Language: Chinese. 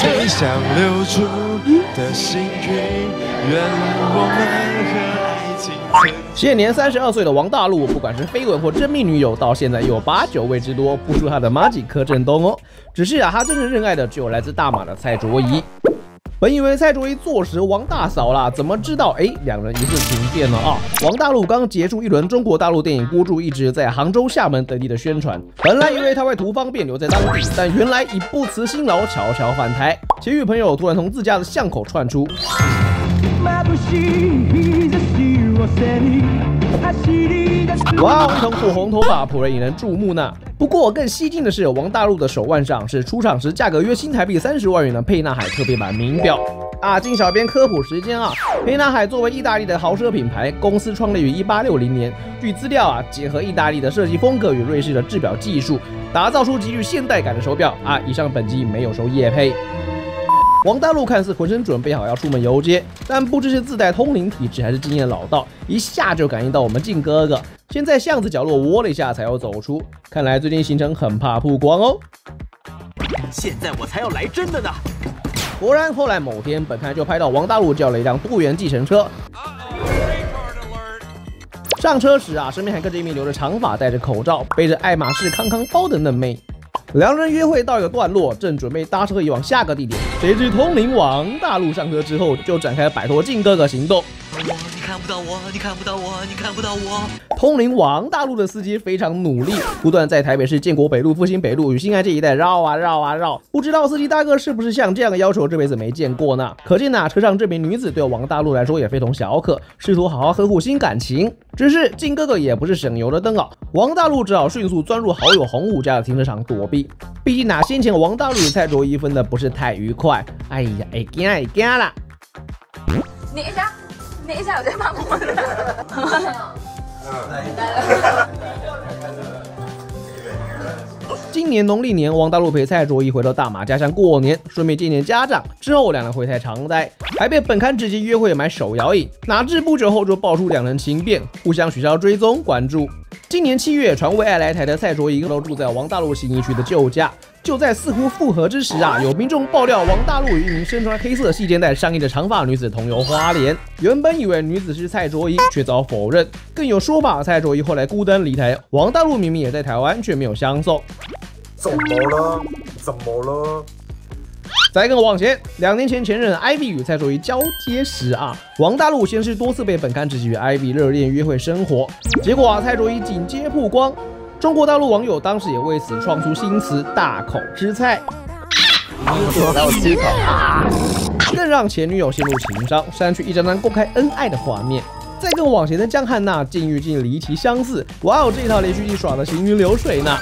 最想留住的星云，愿我们和。 现年32岁的王大陆，不管是绯闻或真命女友，到现在有8、9位之多，不输他的马吉柯震东哦。只是啊，他真正认爱的只有来自大马的蔡卓宜。本以为蔡卓宜坐实王大嫂啦，怎么知道两人一见情变了啊！王大陆刚结束一轮中国大陆电影播出，一直在杭州、厦门等地的宣传。本来以为他会图方便留在当地，但原来已不辞辛劳，悄悄返台。其余朋友突然从自家的巷口窜出。 哇，一头火红头发颇为引人注目呢。不过更吸睛的是，王大陆的手腕上是出厂时价格约新台币30万元的沛纳海特别版名表。啊，经小编科普时间啊，沛纳海作为意大利的豪车品牌，公司创立于1860年。据资料啊，结合意大利的设计风格与瑞士的制表技术，打造出极具现代感的手表啊。以上本集没有收业配。 王大陆看似浑身准备好要出门游街，但不知是自带通灵体质还是经验老道，一下就感应到我们靖哥哥，先在巷子角落窝了一下才要走出。看来最近行程很怕曝光哦。现在我才要来真的呢。果然，后来某天，本台就拍到王大陆叫了一辆多元计程车。上车时啊，身边还跟着一名留着长发、戴着口罩、背着爱马仕康康包的嫩妹。 两人约会到一个段落，正准备搭车移往下个地点，谁知通灵王大陆上车之后就展开摆脱靖哥哥行动。你看不到我，你看不到我，你看不到我。通灵王大陆的司机非常努力，不断在台北市建国北路、复兴北路与新安街一带绕啊绕啊绕。不知道司机大哥是不是像这样的要求这辈子没见过呢？可见车上这名女子对王大陆来说也非同小可，试图好好呵护新感情。只是靖哥哥也不是省油的灯啊，王大陆只好迅速钻入好友洪武家的停车场躲避。 毕竟先前王大陆与蔡卓宜分的不是太愉快。哎呀，哎惊哎惊啦！捏一下，捏一下，我在骂我们。今年农历年，王大陆陪蔡卓宜回到大马家乡过年，顺便见见家长。之后两人回台常待，还被本刊直接约会买手摇椅。哪知不久后就爆出两人情变，互相取消追踪关注。 今年7月，传为爱来台的蔡卓宜都住在王大陆信义区的旧家。就在似乎复合之时啊，有民众爆料，王大陆与一名身穿黑色细肩带上衣的长发女子同游花莲。原本以为女子是蔡卓宜，却遭否认。更有说法，蔡卓宜后来孤单离台，王大陆明明也在台湾，却没有相送。怎么了？怎么了？ 再更往前，2年前前任 Ivy 与蔡卓宜交接时啊，王大陆先是多次被本刊直击与 Ivy 热恋约会生活，结果啊蔡卓宜紧接曝光，中国大陆网友当时也为此创出新词“大口吃菜”，更让前女友陷入情伤，删去一张张公开恩爱的画面。 再更往前的江汉娜境遇竟离奇相似，哇哦，这一套连续剧耍的行云流水呢。